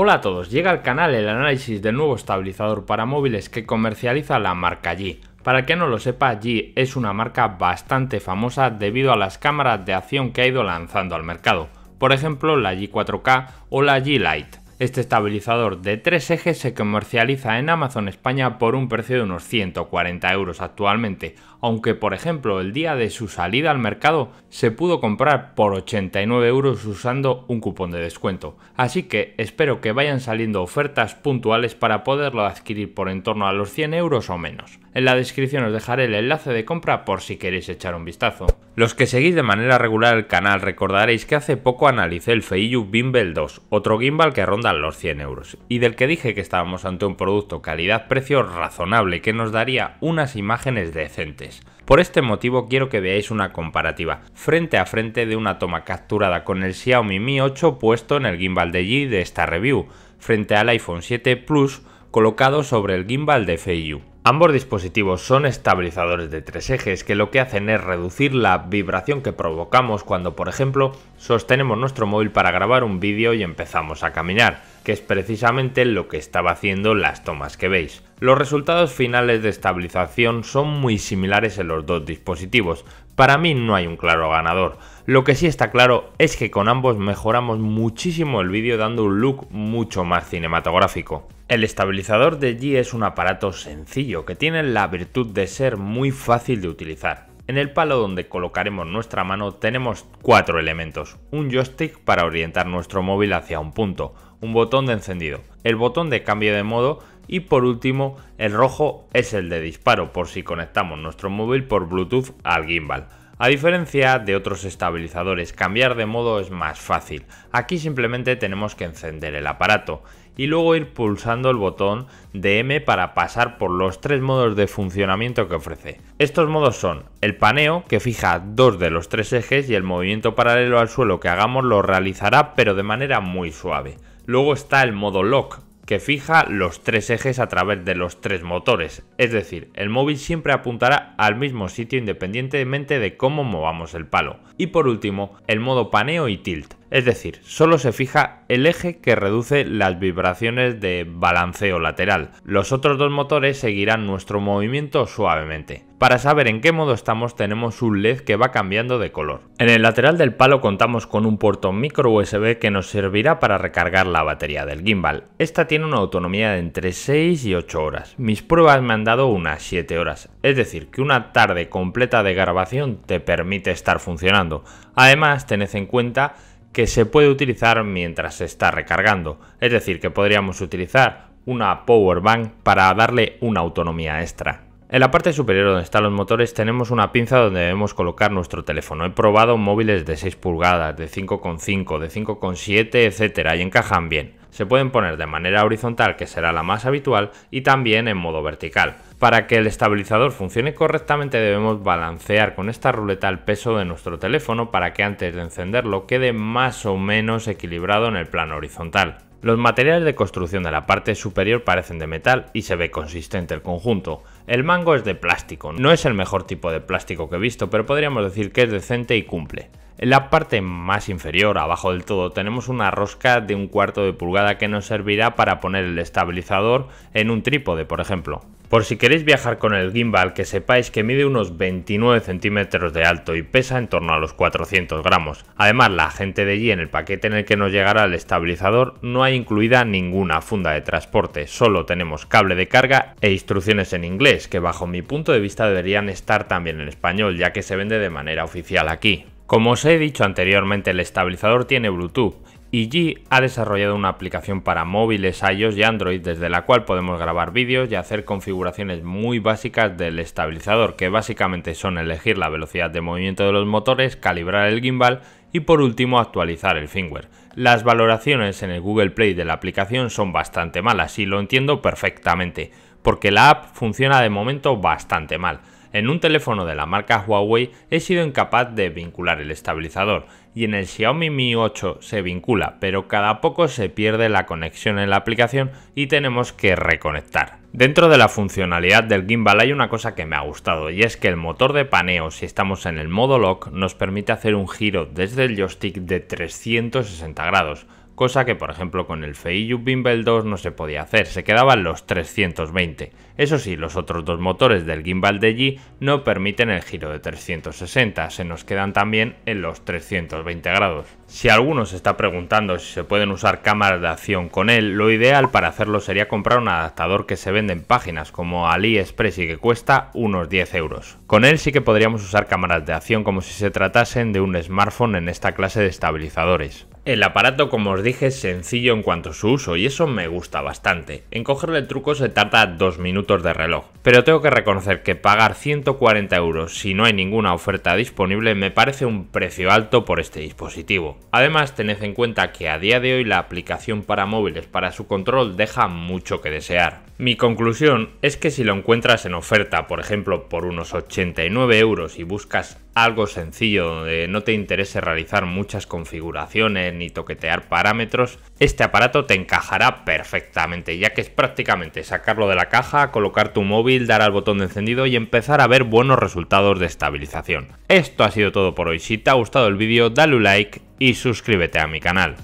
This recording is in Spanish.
Hola a todos, llega al canal el análisis del nuevo estabilizador para móviles que comercializa la marca Yi. Para el que no lo sepa, Yi es una marca bastante famosa debido a las cámaras de acción que ha ido lanzando al mercado, por ejemplo la Yi 4K o la Yi Lite. Este estabilizador de 3 ejes se comercializa en Amazon España por un precio de unos 140 euros actualmente, aunque por ejemplo el día de su salida al mercado se pudo comprar por 89 euros usando un cupón de descuento, así que espero que vayan saliendo ofertas puntuales para poderlo adquirir por en torno a los 100 euros o menos. En la descripción os dejaré el enlace de compra por si queréis echar un vistazo. Los que seguís de manera regular el canal recordaréis que hace poco analicé el Feiyu Gimbal 2, otro gimbal que ronda los 100 euros, y del que dije que estábamos ante un producto calidad-precio razonable que nos daría unas imágenes decentes. Por este motivo quiero que veáis una comparativa frente a frente de una toma capturada con el Xiaomi Mi 8 puesto en el gimbal de Yi de esta review, frente al iPhone 7 Plus colocado sobre el gimbal de Feiyu. Ambos dispositivos son estabilizadores de 3 ejes que lo que hacen es reducir la vibración que provocamos cuando, por ejemplo, sostenemos nuestro móvil para grabar un vídeo y empezamos a caminar, que es precisamente lo que estaba haciendo las tomas que veis. Los resultados finales de estabilización son muy similares en los dos dispositivos. Para mí no hay un claro ganador. Lo que sí está claro es que con ambos mejoramos muchísimo el vídeo dando un look mucho más cinematográfico. El estabilizador de Yi es un aparato sencillo que tiene la virtud de ser muy fácil de utilizar. En el palo donde colocaremos nuestra mano tenemos 4 elementos: un joystick para orientar nuestro móvil hacia un punto, un botón de encendido, el botón de cambio de modo y por último el rojo es el de disparo por si conectamos nuestro móvil por Bluetooth al gimbal. A diferencia de otros estabilizadores, cambiar de modo es más fácil. Aquí simplemente tenemos que encender el aparato y luego ir pulsando el botón de M para pasar por los 3 modos de funcionamiento que ofrece. Estos modos son el paneo, que fija 2 de los 3 ejes y el movimiento paralelo al suelo que hagamos lo realizará pero de manera muy suave. Luego está el modo lock, que fija los 3 ejes a través de los 3 motores, es decir, el móvil siempre apuntará al mismo sitio independientemente de cómo movamos el palo. Y por último, el modo paneo y tilt, es decir, solo se fija el eje que reduce las vibraciones de balanceo lateral. Los otros 2 motores seguirán nuestro movimiento suavemente. Para saber en qué modo estamos tenemos un LED que va cambiando de color. En el lateral del palo contamos con un puerto micro USB que nos servirá para recargar la batería del gimbal. Esta tiene una autonomía de entre 6 y 8 horas. Mis pruebas me han dado unas 7 horas, es decir, que una tarde completa de grabación te permite estar funcionando. Además, tened en cuenta que se puede utilizar mientras se está recargando, es decir, que podríamos utilizar una power bank para darle una autonomía extra. En la parte superior donde están los motores tenemos una pinza donde debemos colocar nuestro teléfono. He probado móviles de 6 pulgadas, de 5,5, de 5,7, etcétera, y encajan bien. Se pueden poner de manera horizontal, que será la más habitual, y también en modo vertical. Para que el estabilizador funcione correctamente debemos balancear con esta ruleta el peso de nuestro teléfono para que antes de encenderlo quede más o menos equilibrado en el plano horizontal. Los materiales de construcción de la parte superior parecen de metal y se ve consistente el conjunto. El mango es de plástico, no es el mejor tipo de plástico que he visto, pero podríamos decir que es decente y cumple. En la parte más inferior, abajo del todo, tenemos una rosca de 1/4 de pulgada que nos servirá para poner el estabilizador en un trípode, por ejemplo. Por si queréis viajar con el gimbal, que sepáis que mide unos 29 centímetros de alto y pesa en torno a los 400 gramos. Además, la gente de Yi en el paquete en el que nos llegará el estabilizador no hay incluida ninguna funda de transporte, solo tenemos cable de carga e instrucciones en inglés, que bajo mi punto de vista deberían estar también en español, ya que se vende de manera oficial aquí. Como os he dicho anteriormente, el estabilizador tiene Bluetooth. Y Yi ha desarrollado una aplicación para móviles iOS y Android desde la cual podemos grabar vídeos y hacer configuraciones muy básicas del estabilizador, que básicamente son elegir la velocidad de movimiento de los motores, calibrar el gimbal y por último actualizar el firmware. Las valoraciones en el Google Play de la aplicación son bastante malas y lo entiendo perfectamente, porque la app funciona de momento bastante mal. En un teléfono de la marca Huawei he sido incapaz de vincular el estabilizador y en el Xiaomi Mi 8 se vincula, pero cada poco se pierde la conexión en la aplicación y tenemos que reconectar. Dentro de la funcionalidad del gimbal hay una cosa que me ha gustado y es que el motor de paneo, si estamos en el modo lock, nos permite hacer un giro desde el joystick de 360 grados. cosa que por ejemplo con el Feiyu Gimbal 2 no se podía hacer, se quedaban los 320. Eso sí, los otros dos motores del Gimbal de Yi no permiten el giro de 360, se nos quedan también en los 320 grados. Si alguno se está preguntando si se pueden usar cámaras de acción con él, lo ideal para hacerlo sería comprar un adaptador que se vende en páginas como AliExpress y que cuesta unos 10 euros. Con él sí que podríamos usar cámaras de acción como si se tratasen de un smartphone en esta clase de estabilizadores. El aparato, como os dije, es sencillo en cuanto a su uso y eso me gusta bastante. En cogerle el truco se tarda 2 minutos de reloj, pero tengo que reconocer que pagar 140 euros si no hay ninguna oferta disponible me parece un precio alto por este dispositivo. Además, tened en cuenta que a día de hoy la aplicación para móviles para su control deja mucho que desear. Mi conclusión es que si lo encuentras en oferta, por ejemplo por unos 89 euros y buscas algo sencillo donde no te interese realizar muchas configuraciones ni toquetear parámetros, este aparato te encajará perfectamente, ya que es prácticamente sacarlo de la caja, colocar tu móvil, dar al botón de encendido y empezar a ver buenos resultados de estabilización. Esto ha sido todo por hoy. Si te ha gustado el vídeo, dale un like y suscríbete a mi canal.